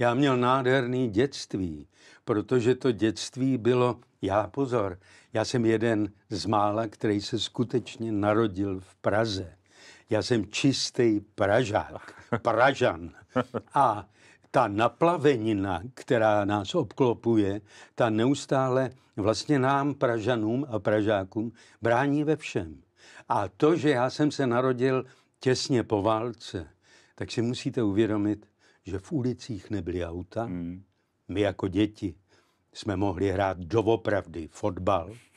Já měl nádherný dětství, protože to dětství bylo, já jsem jeden z mála, který se skutečně narodil v Praze. Já jsem čistý Pražák, Pražan. A ta naplavenina, která nás obklopuje, ta neustále vlastně nám, Pražanům a Pražákům, brání ve všem. A to, že já jsem se narodil těsně po válce, tak si musíte uvědomit, že v ulicích nebyly auta. My jako děti jsme mohli hrát doopravdy fotbal.